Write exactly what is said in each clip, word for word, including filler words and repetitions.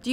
Do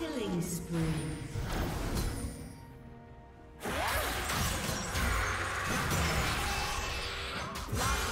Killing spree. Wow.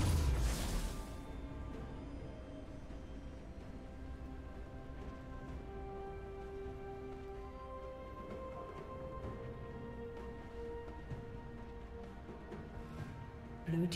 Blue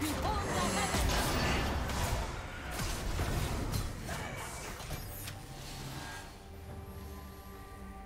Behold the heaven!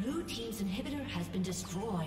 Blue team's inhibitor has been destroyed.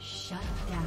Shut down.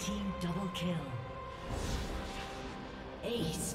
Team double kill. Ace.